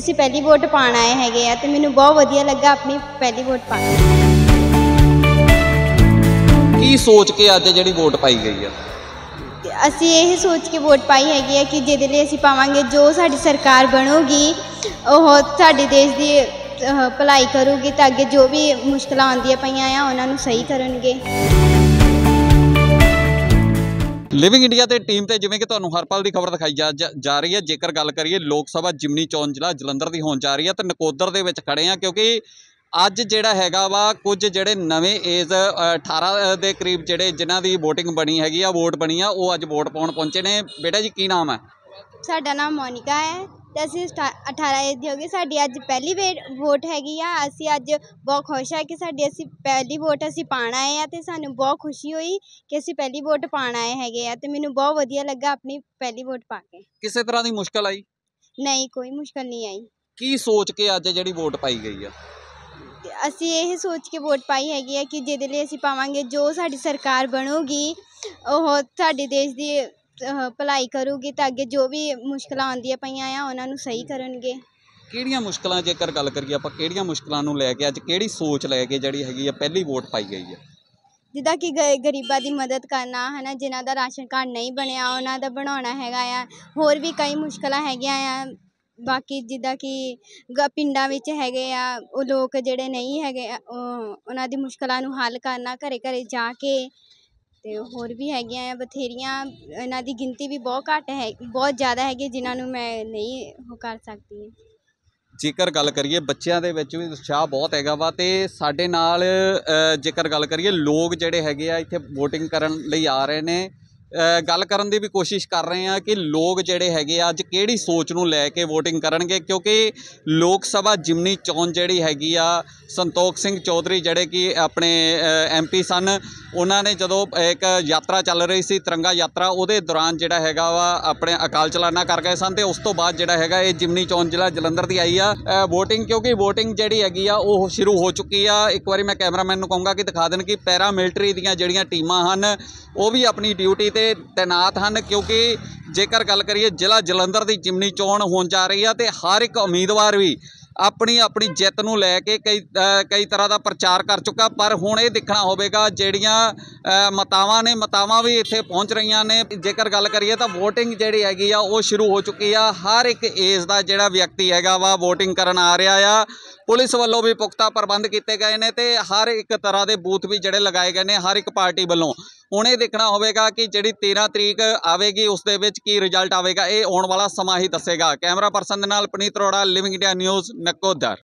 ਅਸੀਂ ਪਹਿਲੀ ਵੋਟ ਪਾਣ ਆਏ ਹੈਗੇ ਆ ਤੇ ਮੈਨੂੰ ਬਹੁਤ ਵਧੀਆ ਲੱਗਾ ਆਪਣੀ ਪਹਿਲੀ ਵੋਟ ਪਾ ਕੇ। ਕੀ ਸੋਚ ਕੇ ਅੱਜ ਜਿਹੜੀ ਵੋਟ ਪਾਈ ਗਈ ਆ? ਅਸੀਂ ਇਹ ਸੋਚ ਕੇ ਵੋਟ ਪਾਈ ਹੈਗੀ ਆ ਕਿ ਜਿਹਦੇ ਲਈ ਅਸੀਂ ਪਾਵਾਂਗੇ ਜੋ ਸਾਡੀ ਸਰਕਾਰ ਬਣੂਗੀ ਉਹ ਸਾਡੇ ਦੇਸ਼ ਦੀ ਭਲਾਈ ਕਰੂਗੀ ਤਾਂ ਅੱਗੇ ਜੋ ਵੀ ਮੁਸ਼ਕਲਾਂ ਆਉਂਦੀਆਂ ਪਈਆਂ ਆ ਉਹਨਾਂ ਨੂੰ ਸਹੀ ਕਰਨਗੇ। ਲਿਵਿੰਗ ਇੰਡੀਆ ਤੇ ਟੀਮ ਤੇ ਜਿਵੇਂ ਕਿ ਤੁਹਾਨੂੰ ਹਰ ਪਲ ਦੀ ਖਬਰ ਦਿਖਾਈ ਜਾ ਰਹੀ ਹੈ। ਜੇਕਰ ਗੱਲ ਕਰੀਏ ਲੋਕ ਸਭਾ ਜਿਮਨੀ ਚੋਣ ਜ਼ਿਲ੍ਹਾ ਜਲੰਧਰ ਦੀ ਹੋਣ ਜਾ ਰਹੀ ਹੈ ਤੇ ਨਕੋਦਰ ਦੇ ਵਿੱਚ ਖੜੇ ਆ ਕਿਉਂਕਿ ਅੱਜ ਜਿਹੜਾ ਹੈਗਾ ਵਾ ਕੁਝ ਜਿਹੜੇ ਨਵੇਂ ਏਜ 18 ਦੇ ਕਰੀਬ ਜਿਹੜੇ ਜਿਨ੍ਹਾਂ ਦੀ ਵੋਟਿੰਗ ਬਣੀ ਹੈਗੀ ਆ ਵੋਟ ਬਣੀ ਆ ਉਹ ਅੱਜ ਵੋਟ ਪਾਉਣ ਪਹੁੰਚੇ ਨੇ। ਬੇਟਾ ਜੀ ਕੀ ਨਾਮ ਹੈ? ਸਾਡਾ ਨਾਮ ਮੋਨਿਕਾ ਹੈ ਤੇ ਅਸੀਂ 18 ਏਜ ਦੇ ਹੋ ਗਏ। ਸਾਡੀ ਅੱਜ ਪਹਿਲੀ ਵੋਟ ਹੈਗੀ ਆ। ਅਸੀਂ ਅੱਜ ਬਹੁਤ ਖੁਸ਼ ਹਾਂ ਕਿ ਅਸੀਂ ਪਹਿਲੀ ਵੋਟ ਪਾਣ ਆਏ ਆ ਤੇ ਸਾਨੂੰ ਬਹੁਤ ਖੁਸ਼ੀ ਹੋਈ ਕਿ ਅਸੀਂ ਪਹਿਲੀ ਵੋਟ ਪਾਣ ਆਏ ਹੈਗੇ ਆ ਤੇ ਮੈਨੂੰ ਬਹੁਤ ਵਧੀਆ ਲੱਗਾ ਆਪਣੀ ਪਹਿਲੀ ਵੋਟ ਪਾ ਕੇ। ਕਿਸੇ ਤਰ੍ਹਾਂ ਦੀ ਮੁਸ਼ਕਲ ਆਈ? ਨਹੀਂ, ਕੋਈ ਮੁਸ਼ਕਲ ਨਹੀਂ ਆਈ। ਕੀ ਸੋਚ ਕੇ ਅੱਜ ਜਿਹੜੀ ਵੋਟ ਪਾਈ ਗਈ ਆ? ਅਸੀਂ ਇਹ ਸੋਚ ਕੇ ਵੋਟ ਪਾਈ ਹੈਗੀ ਆ ਕਿ ਜਿਹਦੇ ਲਈ ਅਸੀਂ ਪਾਵਾਂਗੇ ਜੋ ਸਾਡੀ ਸਰਕਾਰ ਬਣੂਗੀ ਉਹ ਸਾਡੇ ਦੇਸ਼ ਦੀ ਭਲਾਈ ਕਰੂਗੀ ਤਾਂ ਅੱਗੇ ਜੋ ਵੀ ਮੁਸ਼ਕਲਾਂ ਆਉਂਦੀਆਂ ਪਈਆਂ ਆ ਉਹਨਾਂ ਨੂੰ ਸਹੀ ਕਰਨਗੇ। ਕਿਹੜੀਆਂ ਮੁਸ਼ਕਲਾਂ ਜੇਕਰ ਗੱਲ ਕਰੀਏ ਆਪਾਂ ਕਿਹੜੀਆਂ ਮੁਸ਼ਕਲਾਂ ਨੂੰ ਲੈ ਕੇ ਅੱਜ ਕਿਹੜੀ ਸੋਚ ਲੈ ਕੇ ਜਿਹੜੀ ਹੈਗੀ ਆ ਪਹਿਲੀ ਵੋਟ ਪਾਈ ਗਈ ਆ? ਜਿੱਦਾਂ ਕਿ ਗਰੀਬਾਂ ਦੀ ਮਦਦ ਕਰਨਾ ਹੈ ਨਾ, ਜਿਨ੍ਹਾਂ ਦਾ ਰਾਸ਼ਨ ਕਾਰਡ ਨਹੀਂ ਬਣਿਆ ਉਹਨਾਂ ਦਾ ਬਣਾਉਣਾ ਹੈਗਾ ਆ। ਹੋਰ ਵੀ ਕਈ ਮੁਸ਼ਕਲਾਂ ਹੈਗੀਆਂ ਆ। ਬਾਕੀ ਜਿੱਦਾਂ ਕਿ ਪਿੰਡਾਂ ਵਿੱਚ ਹੈਗੇ ਆ ਉਹ ਲੋਕ ਜਿਹੜੇ ਨਹੀਂ ਹੈਗੇ ਉਹਨਾਂ ਦੀ ਮੁਸ਼ਕਲਾਂ ਨੂੰ ਹੱਲ ਕਰਨਾ ਘਰੇ ਘਰੇ ਜਾ ਕੇ ਤੇ ਹੋਰ ਵੀ ਹੈਗੀਆਂ ਆ ਬਥੇਰੀਆਂ। ਇਹਨਾਂ ਦੀ ਗਿਣਤੀ ਵੀ ਬਹੁਤ ਘੱਟ ਹੈ, ਬਹੁਤ ਜ਼ਿਆਦਾ ਹੈਗੀ ਜਿਨ੍ਹਾਂ ਨੂੰ ਮੈਂ ਨਹੀਂ ਉਹ ਕਰ ਸਕਦੀ। ਜੇਕਰ ਗੱਲ ਕਰੀਏ ਬੱਚਿਆਂ ਦੇ ਵਿੱਚ ਵੀ ਉਤਸ਼ਾਹ ਬਹੁਤ ਹੈਗਾ ਵਾ ਤੇ ਸਾਡੇ ਨਾਲ ਜੇਕਰ ਗੱਲ ਕਰੀਏ ਲੋਕ ਜਿਹੜੇ ਹੈਗੇ ਆ ਇੱਥੇ ਵੋਟਿੰਗ ਕਰਨ ਲਈ ਆ ਰਹੇ ਨੇ। ਗੱਲ ਕਰਨ ਦੀ ਵੀ ਕੋਸ਼ਿਸ਼ ਕਰ ਰਹੇ ਹਾਂ ਕਿ ਲੋਕ ਜਿਹੜੇ ਹੈਗੇ ਆ ਅੱਜ ਕਿਹੜੀ ਸੋਚ ਨੂੰ ਲੈ ਕੇ ਵੋਟਿੰਗ ਕਰਨਗੇ ਕਿਉਂਕਿ ਲੋਕ ਸਭਾ ਜਿਮਨੀ ਚੋਣ ਜਿਹੜੀ ਹੈਗੀ ਆ ਸੰਤੋਖ ਸਿੰਘ ਚੌਧਰੀ ਜਿਹੜੇ ਕਿ ਆਪਣੇ MP ਸਨ ਉਹਨਾਂ ਨੇ ਜਦੋਂ ਇੱਕ ਯਾਤਰਾ ਚੱਲ ਰਹੀ ਸੀ ਤਿਰੰਗਾ ਯਾਤਰਾ ਉਹਦੇ ਦੌਰਾਨ ਜਿਹੜਾ ਹੈਗਾ ਵਾ ਆਪਣੇ ਅਕਾਲ ਚਲਾਣਾ ਕਰ ਗਏ ਸਨ ਤੇ ਉਸ ਤੋਂ ਬਾਅਦ ਜਿਹੜਾ ਹੈਗਾ ਇਹ ਜਿਮਨੀ ਚੋਣ ਜ਼ਿਲ੍ਹਾ ਜਲੰਧਰ ਦੀ ਆਈ ਆ ਵੋਟਿੰਗ ਕਿਉਂਕਿ ਵੋਟਿੰਗ ਜਿਹੜੀ ਹੈਗੀ ਆ ਉਹ ਸ਼ੁਰੂ ਹੋ ਚੁੱਕੀ ਆ। ਇੱਕ ਵਾਰੀ ਮੈਂ ਕੈਮਰਾਮੈਨ ਨੂੰ ਕਹੂੰਗਾ ਕਿ ਦਿਖਾ ਦੇਣ ਕਿ ਪੈਰਾ ਮਿਲਟਰੀ ਦੀਆਂ ਜਿਹੜੀਆਂ ਟੀਮਾਂ ਹਨ ਉਹ ਵੀ ਆਪਣੀ ਡਿਊਟੀ ਤੈਨਾਤ ਹਨ ਕਿਉਂਕਿ ਜੇਕਰ ਗੱਲ ਕਰੀਏ ਜ਼ਿਲ੍ਹਾ ਜਲੰਧਰ ਦੀ ਜਿਮਨੀ ਚੋਣ ਹੋਣ ਜਾ ਰਹੀ ਆ ਤੇ ਹਰ ਇੱਕ ਉਮੀਦਵਾਰ ਵੀ ਆਪਣੀ ਆਪਣੀ ਜਿੱਤ ਨੂੰ ਲੈ ਕੇ ਕਈ ਤਰ੍ਹਾਂ ਦਾ ਪ੍ਰਚਾਰ ਕਰ ਚੁੱਕਾ ਪਰ ਹੁਣ ਇਹ ਦੇਖਣਾ ਹੋਵੇਗਾ ਜਿਹੜੀਆਂ ਮਤਾਵਾਂ ਨੇ ਮਤਾਵਾਂ ਵੀ ਇੱਥੇ ਪਹੁੰਚ ਰਹੀਆਂ ਨੇ। ਜੇਕਰ ਗੱਲ ਕਰੀਏ ਤਾਂ ਵੋਟਿੰਗ ਜਿਹੜੀ ਹੈਗੀ ਆ ਉਹ ਸ਼ੁਰੂ ਹੋ ਚੁੱਕੀ ਆ। ਹਰ ਇੱਕ ਏਜ ਦਾ ਜਿਹੜਾ ਵਿਅਕਤੀ ਹੈਗਾ ਵਾ ਵੋਟਿੰਗ ਕਰਨ ਆ ਰਿਹਾ ਆ। ਪੁਲਿਸ ਵੱਲੋਂ ਵੀ ਪੁਖਤਾ ਪ੍ਰਬੰਧ ਕੀਤੇ ਗਏ ਨੇ ਤੇ ਹਰ ਇੱਕ ਤਰ੍ਹਾਂ ਦੇ ਬੂਥ ਵੀ ਜਿਹੜੇ ਲਗਾਏ ਗਏ ਨੇ ਹਰ ਇੱਕ ਪਾਰਟੀ ਵੱਲੋਂ। ਹੁਣ ਇਹ ਦੇਖਣਾ ਹੋਵੇਗਾ ਕਿ ਜਿਹੜੀ 13 ਤਰੀਕ ਆਵੇਗੀ ਉਸ ਦੇ ਵਿੱਚ ਕੀ ਰਿਜ਼ਲਟ ਆਵੇਗਾ ਇਹ ਆਉਣ ਵਾਲਾ ਸਮਾਂ ਹੀ ਦੱਸੇਗਾ। ਕੈਮਰਾ ਪਰਸਨ ਦੇ ਨਾਲ Puneet Arora, living India news, Nakodar.